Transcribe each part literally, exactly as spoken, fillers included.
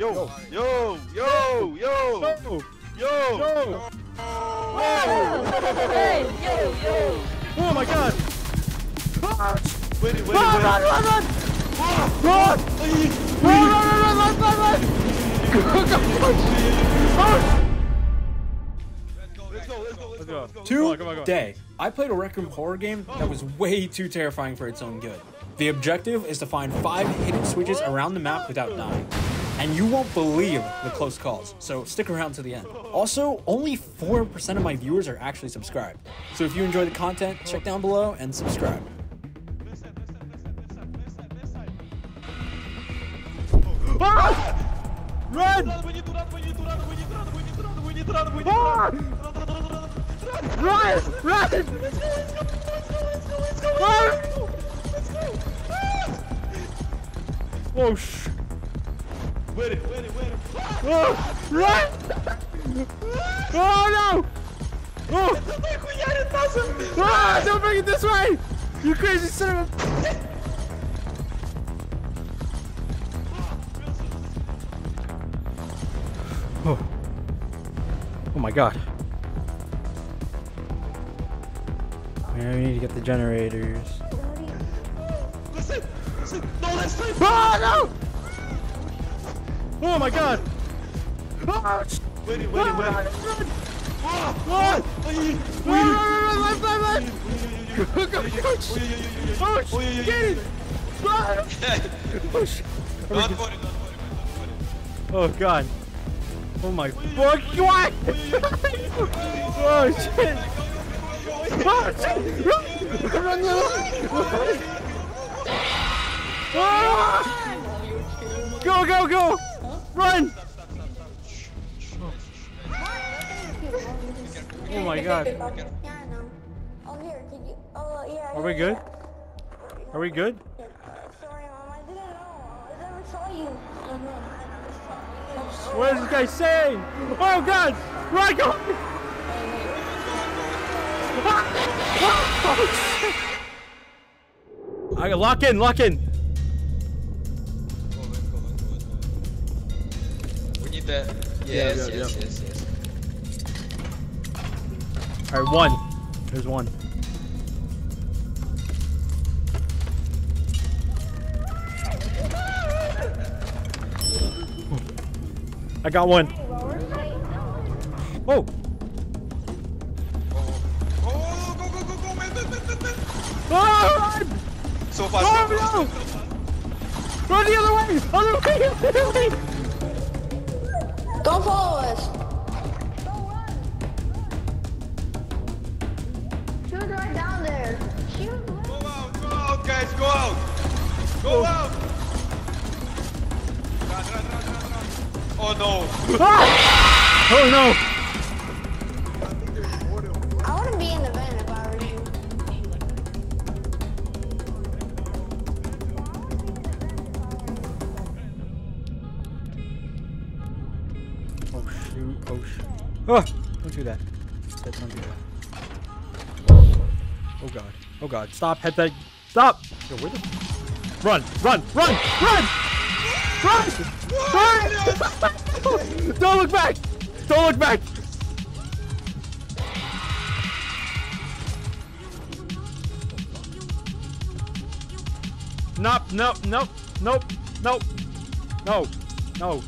Yo, yo, yo, yo, yo, yo. Hey, yo, yo. Oh my God. Wait, wait, wait. Run, run, run, run. Run, run, run, run, run, run. Let's go, let's go, let's go, let's go. Today, I played a Rec-Room horror game that was way too terrifying for its own good. The objective is to find five hidden switches around the map without dying. And you won't believe the close calls, so stick around to the end. Also, only four percent of my viewers are actually subscribed. So if you enjoy the content, check down below and subscribe. Ah! Run! Run! Run! Run! Oh sh! Wait it, wait it, wait it! Oh, run! Oh no! Oh! Ah, don't bring it this way! You crazy son of a! Oh! Oh my God! Man, we need to get the generators. No, let's play. Oh no! Oh my God! Oh, wait, wait, wait! Run, run, run! Run, run, left, left, left! Push, push, get it! Push! Oh God! Oh my fuck! What? Oh shit! Push! Run, run, run! Ah! Go, go, go! Run! Oh my God. Are we good? Are we good? What is this guy saying? Oh God! Run, go! I can lock in, lock in! Yes, yes, yeah, yeah, yes, yeah. yes, yes. Alright, one. There's one. I got one. Oh! Oh, go, go, go, go, man, man, man, man. Ah! So fast. Oh, no! Run the other way! Other way! Other way! Don't follow us. Don't run. Shoot right down there. Shoot. Go out, go out, guys, go out. Go oh. out. Run, run, run, run, run. Oh no. Ah! Oh no. I want to be in the van if I were Oh, sh oh, don't do that. Don't do that. Oh God. Oh God. Stop. Head back. Stop. Yo, where the run. Run. Run. Run. Run. Run. Don't look back. Don't look back. Nope. Nope. Nope. Nope. Nope. No. No.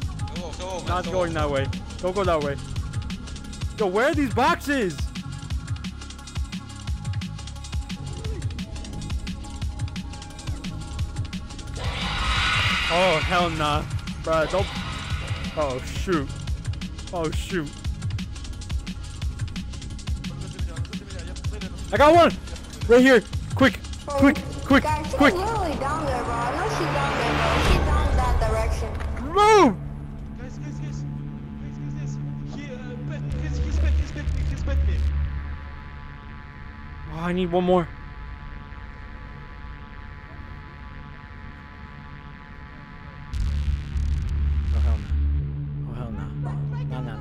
Not going that way. Don't go that way. Yo, where are these boxes? Oh, hell nah. Bruh, don't. Oh, shoot. Oh, shoot. I got one! Right here. Quick, quick, quick, Guys, she's quick. literally down there, bro. I know she's down there, bro. She's down that direction. Move! Oh, I need one more. Oh hell no. Oh hell no. No, no, no.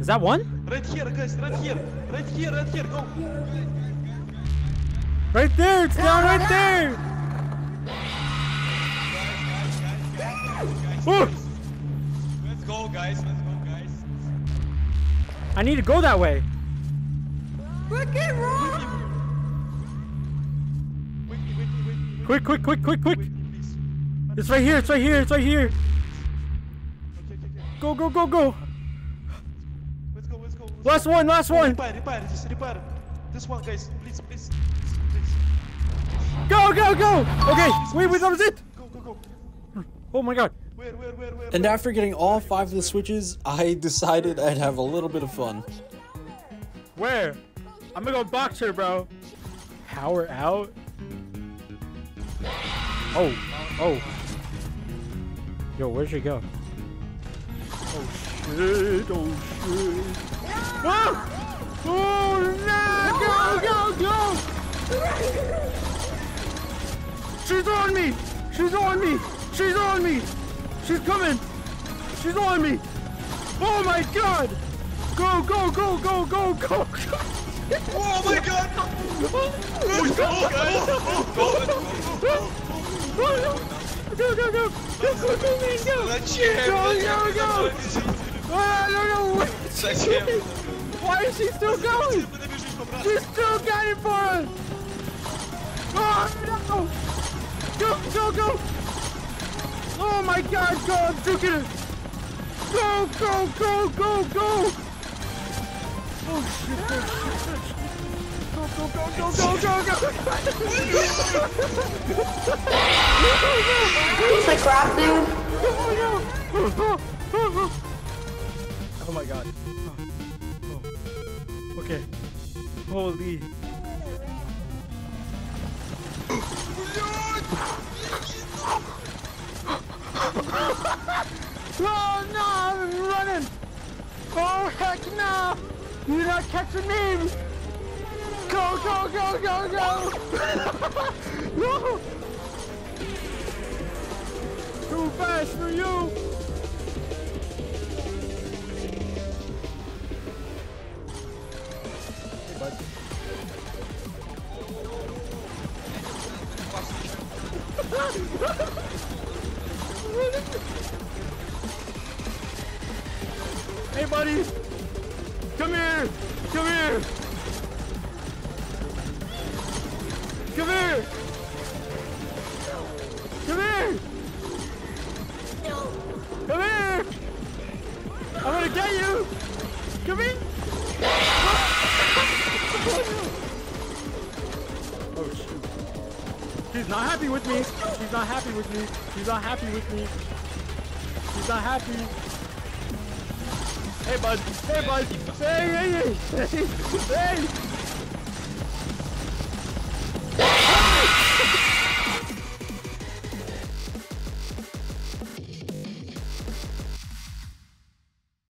Is that one? Right here, guys, right here. Right here, right here, go. Right there, it's down right there. Let's go, guys. Let's go, guys. I need to go that way. Wicked Room! Wiki, wiki, wiki, quick, quick, quick, quick, quick! It's right here, it's right here, it's right here! Go, go, go, go! Let's go, let's go. Let's last go. one, last oh, one! Repair, repair, just repair. This one, guys, please, please, please, please. Go, go, go! Okay, please, wait, wait, that was it! Go, go, go. Oh my god. Where, where, where, where, and after getting all five of the switches, I decided I'd have a little bit of fun. Where? I'm gonna go box her, bro. Power out? Oh, oh. Yo, where'd she go? Oh shit, oh shit. Ah! Oh no! Go, go, go! She's on me! She's on me! She's on me! She's coming! She's on me! Oh my god! Go, go, go, go, go, go! Oh my god! Let's go, guys! Go, go, go! Let's go! Go, go, go! I don't know what she's doing! Why is she still going? She still got it for us! Oh no! Go, go, go! Oh my god, go! I'm juking her! Go, go, go, go, go! Oh shit, oh shit, shit, shit. Go, go, go, go, go, go, go! It's like crap, dude. Oh my god. Oh. Okay. Holy. Oh no, I'm running! Oh heck no! You're not catching me! Go, go, go, go, go! No! Too fast for you! Hey, bud. Hey, buddy! Come here! Come here! Come here! Come here! Come here! I'm gonna get you! Come here! Oh shoot. She's not happy with me! She's not happy with me! She's not happy with me! She's not happy! Hey bud, hey bud, hey, hey, hey, hey, hey,